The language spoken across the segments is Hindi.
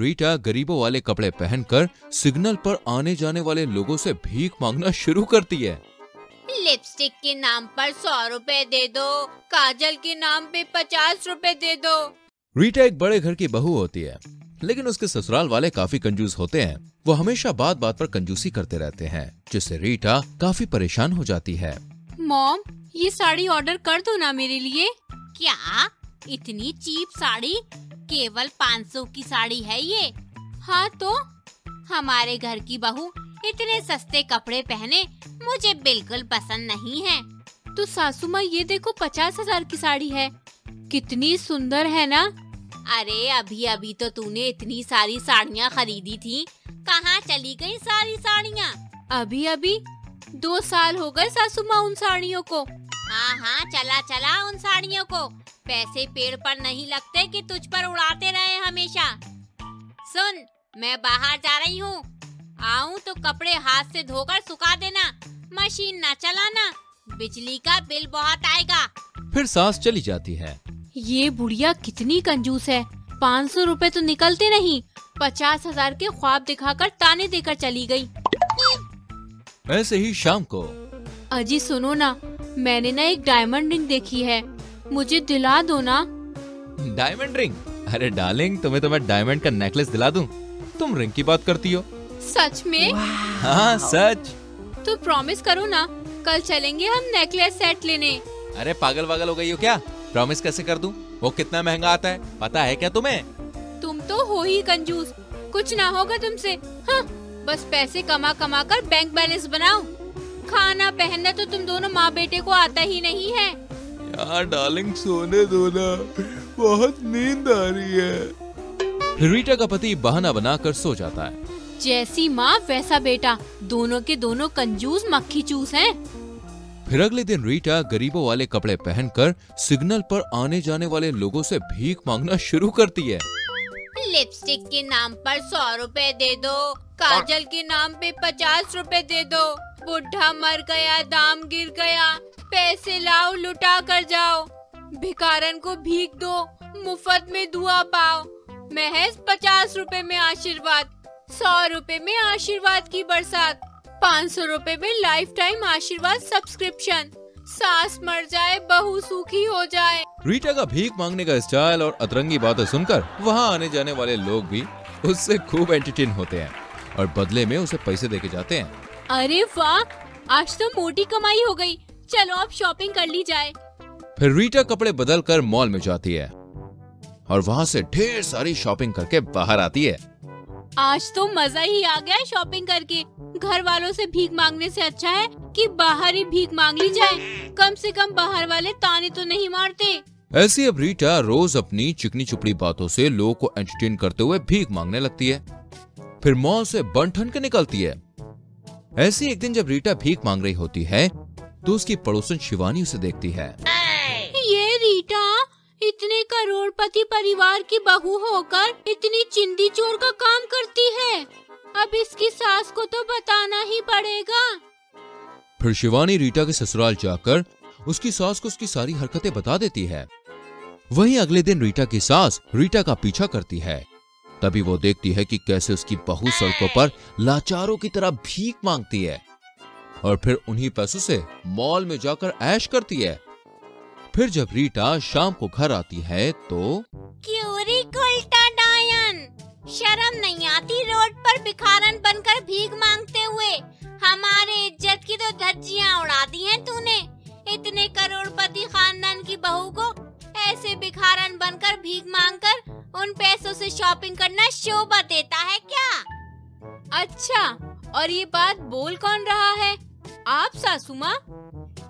रीटा गरीबों वाले कपड़े पहनकर सिग्नल पर आने जाने वाले लोगों से भीख मांगना शुरू करती है। लिपस्टिक के नाम पर 100 रुपए दे दो, काजल के नाम पे 50 रुपए दे दो। रीटा एक बड़े घर की बहू होती है, लेकिन उसके ससुराल वाले काफी कंजूस होते हैं। वो हमेशा बात बात पर कंजूसी करते रहते हैं, जिससे रीटा काफी परेशान हो जाती है। मॉम, ये साड़ी ऑर्डर कर दो ना मेरे लिए। क्या इतनी चीप साड़ी? केवल 500 की साड़ी है ये। हाँ तो, हमारे घर की बहू इतने सस्ते कपड़े पहने मुझे बिल्कुल पसंद नहीं है। तो सासू माँ, ये देखो 50,000 की साड़ी है, कितनी सुंदर है ना। अरे अभी अभी तो तूने इतनी सारी साड़ियाँ खरीदी थी, कहाँ चली गई सारी साड़ियाँ? अभी अभी 2 साल हो गए सासू माँ उन साड़ियों को। हाँ, चला उन साड़ियों को, पैसे पेड़ पर नहीं लगते कि तुझ पर उड़ाते रहे हमेशा। सुन, मैं बाहर जा रही हूँ, आऊँ तो कपड़े हाथ से धोकर सुखा देना, मशीन ना चलाना, बिजली का बिल बहुत आएगा। फिर सास चली जाती है। ये बुढ़िया कितनी कंजूस है, 500 रुपए तो निकलते नहीं, 50,000 के ख्वाब दिखाकर ताने देकर चली गई। ऐसे ही शाम को, अजी सुनो ना, मैंने ना एक डायमंड रिंग देखी है, मुझे दिला दो ना। Diamond ring? अरे डार्लिंग, तुम्हें तो मैं डायमंड का नेकलेस दिला दूं, तुम रिंग की बात करती हो। सच में? हाँ सच। तो प्रॉमिस करो ना, कल चलेंगे हम नेकलेस सेट लेने। अरे पागल वागल हो गई हो क्या, प्रॉमिस कैसे कर दूं? वो कितना महंगा आता है पता है क्या तुम्हें? तुम तो हो ही कंजूस, कुछ ना होगा तुमसे। हाँ, बस पैसे कमा कमा कर बैंक बैलेंस बनाओ, खाना पहनना तो तुम दोनों माँ बेटे को आता ही नहीं है। यार डार्लिंग, सोने दो ना, बहुत नींद आ रही है। रीटा का पति बहाना बनाकर सो जाता है। जैसी माँ वैसा बेटा, दोनों के दोनों कंजूस मक्खी चूस हैं। फिर अगले दिन रीटा गरीबों वाले कपड़े पहनकर सिग्नल पर आने जाने वाले लोगों से भीख मांगना शुरू करती है। लिपस्टिक के नाम पर 100 रुपए दे दो, काजल के नाम पे 50 रुपए दे दो। बुढ़ा मर गया, दाम गिर गया, पैसे लाओ लुटा कर जाओ, भिखारन को भीख दो, मुफ्त में दुआ पाओ, महज 50 रुपए में आशीर्वाद, 100 रुपए में आशीर्वाद की बरसात, 500 रुपए में लाइफ टाइम आशीर्वाद सब्सक्रिप्शन, सास मर जाए बहू सूखी हो जाए। रीटा का भीख मांगने का स्टाइल और अतरंगी बातें सुनकर वहाँ आने जाने वाले लोग भी उससे खूब एंटरटेन होते हैं और बदले में उसे पैसे देके जाते हैं। अरे वाह, आज तो मोटी कमाई हो गई, चलो अब शॉपिंग कर ली जाए। फिर रीटा कपड़े बदलकर मॉल में जाती है और वहाँ से ढेर सारी शॉपिंग करके बाहर आती है। आज तो मजा ही आ गया शॉपिंग करके, घर वालों से भीख मांगने से अच्छा है कि बाहर ही भीख मांग ली जाए, कम से कम बाहर वाले ताने तो नहीं मारते। ऐसी अब रीटा रोज अपनी चिकनी चुपड़ी बातों से लोगों को एंटरटेन करते हुए भीख मांगने लगती है, फिर मॉल से बन ठन के निकलती है। ऐसी एक दिन जब रीटा भीख मांग रही होती है तो उसकी पड़ोसन शिवानी उसे देखती है। ये रीटा इतने करोड़पति परिवार की बहू होकर इतनी चिंदी चोर का काम करती है, अब इसकी सास को तो बताना ही पड़ेगा। फिर शिवानी रीटा के ससुराल जाकर उसकी सास को उसकी सारी हरकतें बता देती है। वहीं अगले दिन रीटा की सास रीटा का पीछा करती है, तभी वो देखती है कि कैसे उसकी बहू सड़कों पर लाचारों की तरह भीख मांगती है और फिर उन्हीं पैसों से मॉल में जाकर ऐश करती है। फिर जब रीटा शाम को घर आती है तो शर्म नहीं आती, रोड पर भिखारन बनकर भीख मांगते हुए हमारे इज्जत की तो धज्जियां उड़ा दी हैं तूने। इतने करोड़पति खानदान की बहू को ऐसे भिखारन बनकर भीख मांगकर उन पैसों से शॉपिंग करना शोभा देता है क्या? अच्छा, और ये बात बोल कौन रहा है? आप सासू माँ?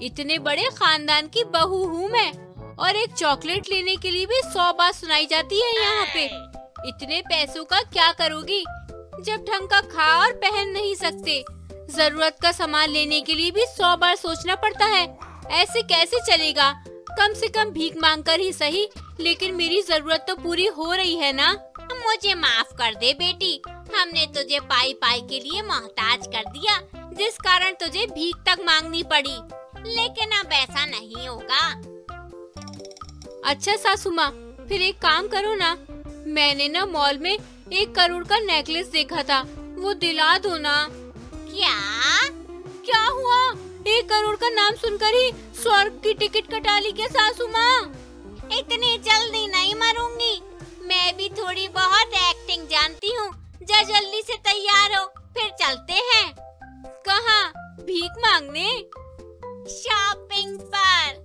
इतने बड़े खानदान की बहू हूँ मैं, और एक चॉकलेट लेने के लिए भी 100 बात सुनाई जाती है यहाँ पे। इतने पैसों का क्या करोगी जब ढंग का खा और पहन नहीं सकते? जरूरत का सामान लेने के लिए भी 100 बार सोचना पड़ता है, ऐसे कैसे चलेगा? कम से कम भीख मांगकर ही सही, लेकिन मेरी जरूरत तो पूरी हो रही है ना। मुझे माफ कर दे बेटी, हमने तुझे पाई पाई के लिए मोहताज कर दिया, जिस कारण तुझे भीख तक मांगनी पड़ी, लेकिन अब ऐसा नहीं होगा। अच्छा सासू माँ, फिर एक काम करो ना, मैंने ना मॉल में 1 करोड़ का नेकलेस देखा था, वो दिला दो ना। क्या हुआ? 1 करोड़ का नाम सुनकर ही स्वर्ग की टिकट कटा ली क्या सासू माँ? इतनी जल्दी नहीं मरूंगी, मैं भी थोड़ी बहुत एक्टिंग जानती हूँ। जा जल्दी से तैयार हो, फिर चलते हैं। कहाँ? भीख मांगने? शॉपिंग पर।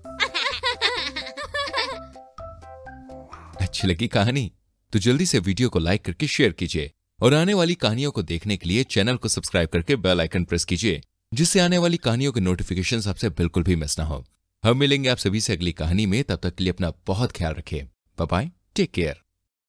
अच्छी लगी कहानी तो जल्दी से वीडियो को लाइक करके शेयर कीजिए और आने वाली कहानियों को देखने के लिए चैनल को सब्सक्राइब करके बेल आइकन प्रेस कीजिए, जिससे आने वाली कहानियों के नोटिफिकेशन आपसे बिल्कुल भी मिस ना हो। हम मिलेंगे आप सभी से अगली कहानी में, तब तक के लिए अपना बहुत ख्याल रखिए। Bye bye, take care.